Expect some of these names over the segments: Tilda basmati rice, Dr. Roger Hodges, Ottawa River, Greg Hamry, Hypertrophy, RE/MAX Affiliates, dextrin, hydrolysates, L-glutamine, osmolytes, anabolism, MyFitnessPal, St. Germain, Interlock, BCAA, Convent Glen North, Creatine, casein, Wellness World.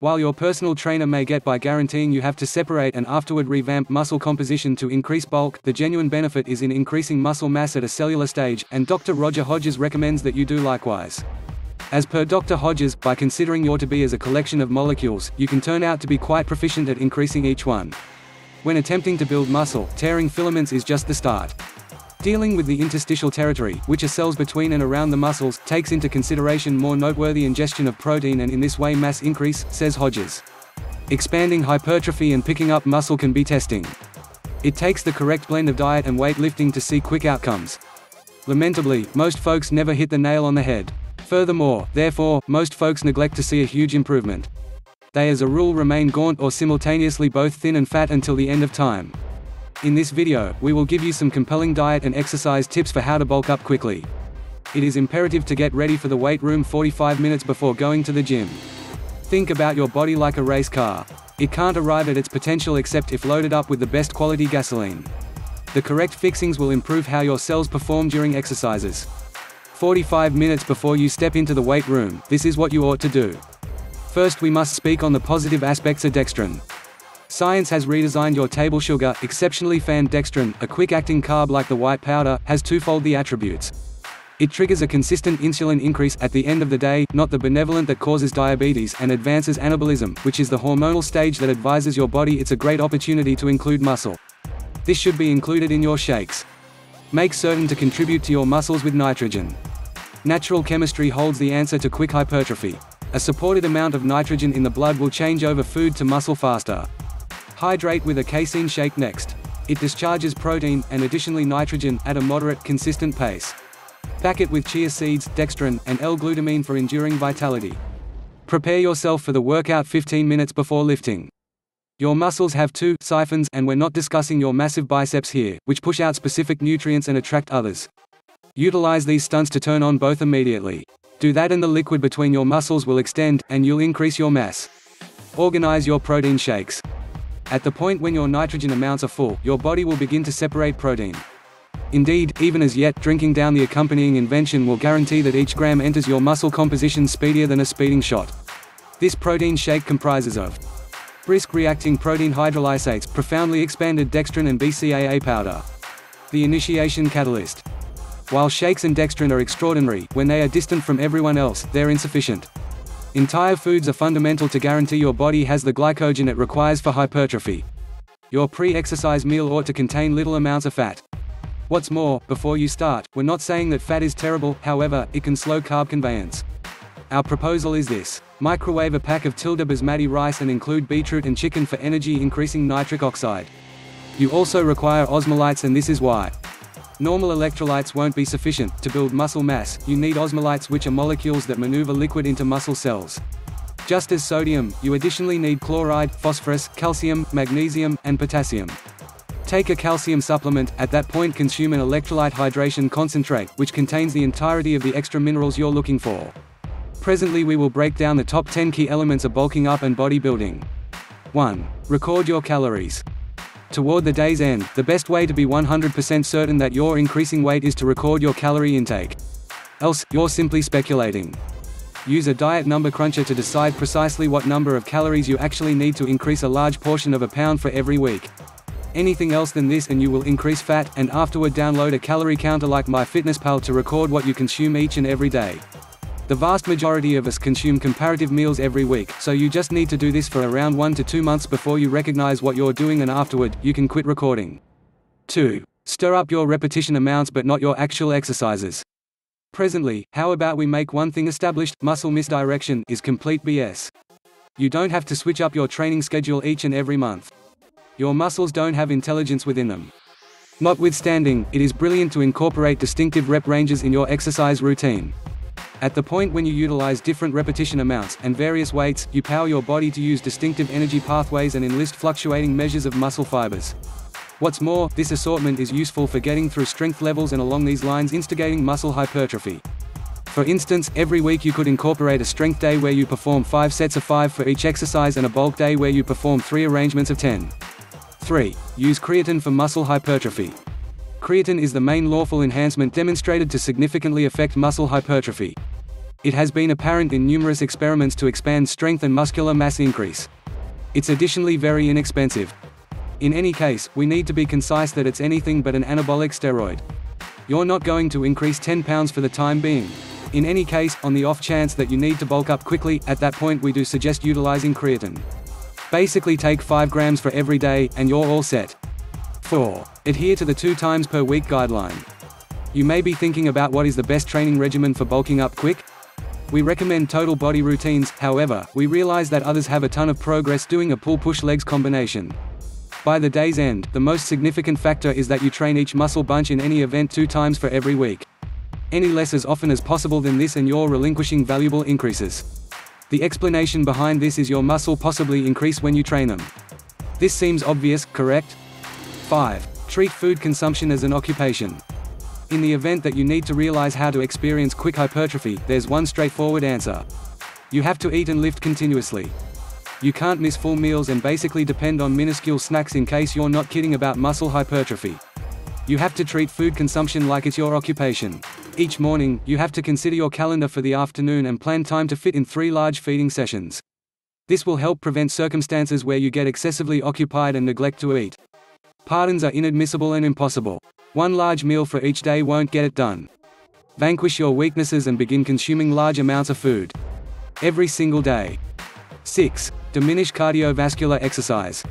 While your personal trainer may get by guaranteeing you have to separate and afterward revamp muscle composition to increase bulk, the genuine benefit is in increasing muscle mass at a cellular stage, and Dr. Roger Hodges recommends that you do likewise. As per Dr. Hodges, by considering your to be as a collection of molecules, you can turn out to be quite proficient at increasing each one. When attempting to build muscle, tearing filaments is just the start. Dealing with the interstitial territory, which are cells between and around the muscles, takes into consideration more noteworthy ingestion of protein and in this way mass increase, says Hodges. Expanding hypertrophy and picking up muscle can be testing. It takes the correct blend of diet and weightlifting to see quick outcomes. Lamentably, most folks never hit the nail on the head. Furthermore, therefore, most folks neglect to see a huge improvement. They as a rule remain gaunt or simultaneously both thin and fat until the end of time. In this video, we will give you some compelling diet and exercise tips for how to bulk up quickly. It is imperative to get ready for the weight room 45 minutes before going to the gym. Think about your body like a race car. It can't arrive at its potential except if loaded up with the best quality gasoline. The correct fixings will improve how your cells perform during exercises. 45 minutes before you step into the weight room, this is what you ought to do. First, we must speak on the positive aspects of dextrin. Science has redesigned your table sugar, exceptionally fanned dextrin, a quick-acting carb like the white powder, has twofold the attributes. It triggers a consistent insulin increase, at the end of the day, not the benevolent that causes diabetes, and advances anabolism, which is the hormonal stage that advises your body it's a great opportunity to include muscle. This should be included in your shakes. Make certain to contribute to your muscles with nitrogen. Natural chemistry holds the answer to quick hypertrophy. A supported amount of nitrogen in the blood will change over food to muscle faster. Hydrate with a casein shake next. It discharges protein, and additionally nitrogen, at a moderate, consistent pace. Back it with chia seeds, dextrin, and L-glutamine for enduring vitality. Prepare yourself for the workout 15 minutes before lifting. Your muscles have two siphons, and we're not discussing your massive biceps here, which push out specific nutrients and attract others. Utilize these stunts to turn on both immediately. Do that and the liquid between your muscles will extend, and you'll increase your mass. Organize your protein shakes. At the point when your nitrogen amounts are full, your body will begin to separate protein. Indeed, even as yet, drinking down the accompanying invention will guarantee that each gram enters your muscle composition speedier than a speeding shot. This protein shake comprises of brisk reacting protein hydrolysates, profoundly expanded dextrin and BCAA powder. The initiation catalyst. While shakes and dextrin are extraordinary, when they are distant from everyone else, they're insufficient. Entire foods are fundamental to guarantee your body has the glycogen it requires for hypertrophy. Your pre-exercise meal ought to contain little amounts of fat. What's more, before you start, we're not saying that fat is terrible, however, it can slow carb conveyance. Our proposal is this. Microwave a pack of Tilda basmati rice and include beetroot and chicken for energy increasing nitric oxide. You also require osmolytes, and this is why. Normal electrolytes won't be sufficient to build muscle mass. You need osmolytes, which are molecules that maneuver liquid into muscle cells. Just as sodium, you additionally need chloride, phosphorus, calcium, magnesium, and potassium. Take a calcium supplement, at that point consume an electrolyte hydration concentrate, which contains the entirety of the extra minerals you're looking for. Presently we will break down the top 10 key elements of bulking up and bodybuilding. 1. Record your calories. Toward the day's end, the best way to be 100% certain that you're increasing weight is to record your calorie intake. Else, you're simply speculating. Use a diet number cruncher to decide precisely what number of calories you actually need to increase a large portion of a pound for every week. Anything else than this and you will increase fat, and afterward download a calorie counter like MyFitnessPal to record what you consume each and every day. The vast majority of us consume comparative meals every week, so you just need to do this for around 1 to 2 months before you recognize what you're doing, and afterward, you can quit recording. 2. Stir up your repetition amounts but not your actual exercises. Presently, how about we make one thing established, muscle misdirection is complete BS. You don't have to switch up your training schedule each and every month. Your muscles don't have intelligence within them. Notwithstanding, it is brilliant to incorporate distinctive rep ranges in your exercise routine. At the point when you utilize different repetition amounts and various weights, you power your body to use distinctive energy pathways and enlist fluctuating measures of muscle fibers. What's more, this assortment is useful for getting through strength levels and along these lines instigating muscle hypertrophy. For instance, every week you could incorporate a strength day where you perform 5 sets of 5 for each exercise and a bulk day where you perform 3 arrangements of 10. 3. Use creatine for muscle hypertrophy. Creatine is the main lawful enhancement demonstrated to significantly affect muscle hypertrophy. It has been apparent in numerous experiments to expand strength and muscular mass increase. It's additionally very inexpensive. In any case, we need to be concise that it's anything but an anabolic steroid. You're not going to increase 10 pounds for the time being. In any case, on the off chance that you need to bulk up quickly, at that point we do suggest utilizing creatine. Basically take 5 grams for every day, and you're all set. 4. Adhere to the 2 times per week guideline. You may be thinking about what is the best training regimen for bulking up quick? We recommend total body routines, however, we realize that others have a ton of progress doing a pull-push legs combination. By the day's end, the most significant factor is that you train each muscle bunch in any event 2 times for every week. Any less as often as possible than this, and you're relinquishing valuable increases. The explanation behind this is your muscle possibly increase when you train them. This seems obvious, correct? 5. Treat food consumption as an occupation. In the event that you need to realize how to experience quick hypertrophy, there's one straightforward answer. You have to eat and lift continuously. You can't miss full meals and basically depend on minuscule snacks in case you're not kidding about muscle hypertrophy. You have to treat food consumption like it's your occupation. Each morning, you have to consider your calendar for the afternoon and plan time to fit in 3 large feeding sessions. This will help prevent circumstances where you get excessively occupied and neglect to eat. Pardons are inadmissible and impossible. 1 large meal for each day won't get it done. Vanquish your weaknesses and begin consuming large amounts of food every single day. 6. Diminish cardiovascular exercise.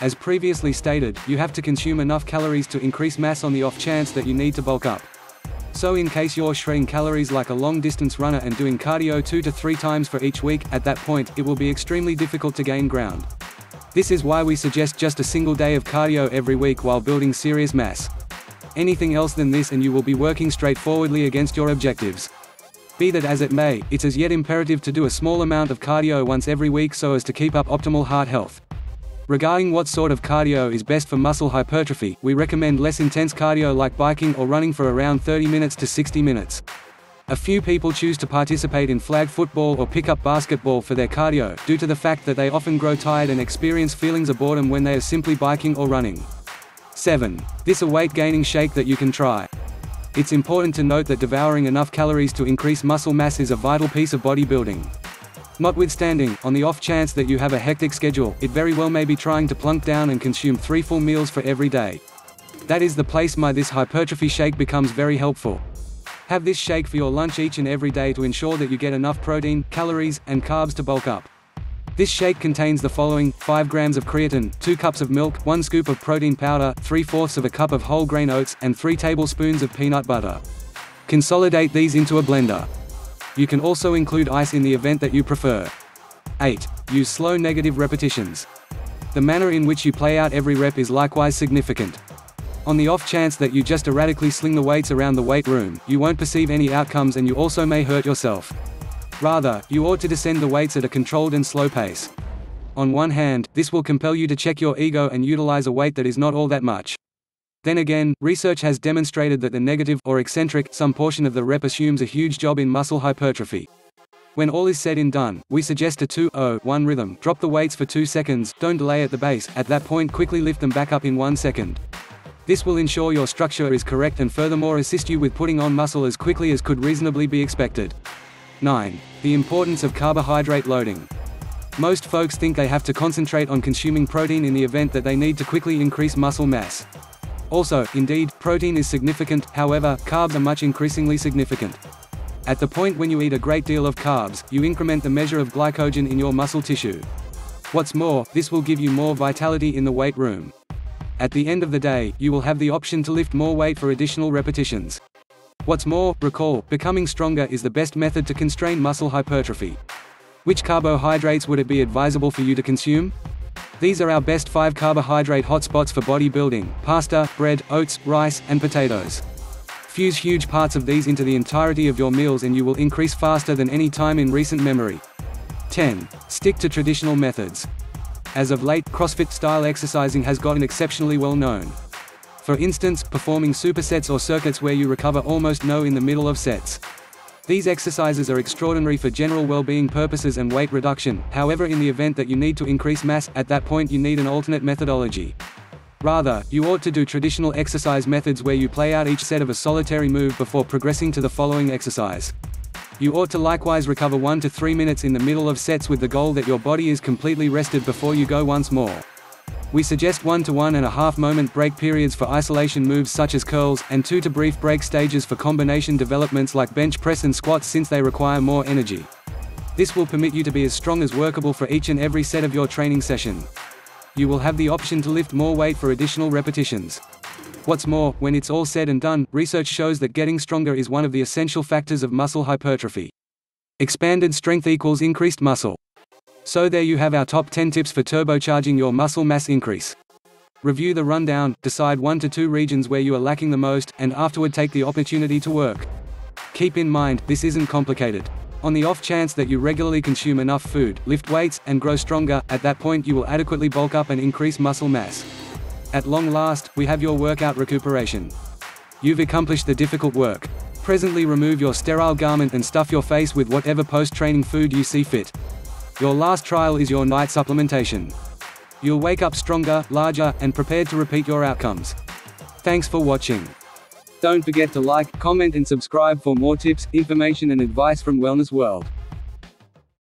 As previously stated, you have to consume enough calories to increase mass on the off chance that you need to bulk up. So in case you're shredding calories like a long-distance runner and doing cardio 2 to 3 times for each week, at that point, it will be extremely difficult to gain ground. This is why we suggest just a single day of cardio every week while building serious mass. Anything else than this and you will be working straightforwardly against your objectives. Be that as it may, it's as yet imperative to do a small amount of cardio once every week so as to keep up optimal heart health. Regarding what sort of cardio is best for muscle hypertrophy, we recommend less intense cardio like biking or running for around 30 minutes to 60 minutes. A few people choose to participate in flag football or pick up basketball for their cardio, due to the fact that they often grow tired and experience feelings of boredom when they are simply biking or running. 7. This is a weight-gaining shake that you can try. It's important to note that devouring enough calories to increase muscle mass is a vital piece of bodybuilding. Notwithstanding, on the off chance that you have a hectic schedule, it very well may be trying to plunk down and consume 3 full meals for every day. That is the place where this hypertrophy shake becomes very helpful. Have this shake for your lunch each and every day to ensure that you get enough protein, calories, and carbs to bulk up. This shake contains the following: 5 grams of creatine, 2 cups of milk, 1 scoop of protein powder, 3/4 of a cup of whole grain oats, and 3 tablespoons of peanut butter. Consolidate these into a blender. You can also include ice in the event that you prefer. 8. Use slow negative repetitions. The manner in which you play out every rep is likewise significant. On the off chance that you just erratically sling the weights around the weight room, you won't perceive any outcomes and you also may hurt yourself. Rather, you ought to descend the weights at a controlled and slow pace. On one hand, this will compel you to check your ego and utilize a weight that is not all that much. Then again, research has demonstrated that the negative, or eccentric, some portion of the rep assumes a huge job in muscle hypertrophy. When all is said and done, we suggest a 2-0-1 rhythm. Drop the weights for 2 seconds, don't delay at the base, at that point quickly lift them back up in 1 second. This will ensure your structure is correct and furthermore assist you with putting on muscle as quickly as could reasonably be expected. 9. The importance of carbohydrate loading. Most folks think they have to concentrate on consuming protein in the event that they need to quickly increase muscle mass. Also, indeed, protein is significant, however, carbs are much increasingly significant. At the point when you eat a great deal of carbs, you increment the measure of glycogen in your muscle tissue. What's more, this will give you more vitality in the weight room. At the end of the day, you will have the option to lift more weight for additional repetitions. What's more, recall, becoming stronger is the best method to constrain muscle hypertrophy. Which carbohydrates would it be advisable for you to consume? These are our best 5 carbohydrate hotspots for bodybuilding: pasta, bread, oats, rice, and potatoes. Fuse huge parts of these into the entirety of your meals and you will increase faster than any time in recent memory. 10. Stick to traditional methods. As of late, CrossFit-style exercising has gotten exceptionally well known. For instance, performing supersets or circuits where you recover almost no in the middle of sets. These exercises are extraordinary for general well-being purposes and weight reduction. However, in the event that you need to increase mass, at that point you need an alternate methodology. Rather, you ought to do traditional exercise methods where you play out each set of a solitary move before progressing to the following exercise. You ought to likewise recover 1 to 3 minutes in the middle of sets with the goal that your body is completely rested before you go once more. We suggest 1 to 1.5 moment break periods for isolation moves such as curls, and 2 to brief break stages for combination developments like bench press and squats since they require more energy. This will permit you to be as strong as workable for each and every set of your training session. You will have the option to lift more weight for additional repetitions. What's more, when it's all said and done, research shows that getting stronger is one of the essential factors of muscle hypertrophy. Expanded strength equals increased muscle. So there you have our top 10 tips for turbocharging your muscle mass increase. Review the rundown, decide 1 to 2 regions where you are lacking the most, and afterward take the opportunity to work. Keep in mind, this isn't complicated. On the off chance that you regularly consume enough food, lift weights, and grow stronger, at that point you will adequately bulk up and increase muscle mass. At long last, we have your workout recuperation. You've accomplished the difficult work. Presently remove your sterile garment and stuff your face with whatever post-training food you see fit. Your last trial is your night supplementation. You'll wake up stronger, larger, and prepared to repeat your outcomes. Thanks for watching. Don't forget to like, comment and subscribe for more tips, information and advice from Wellness World.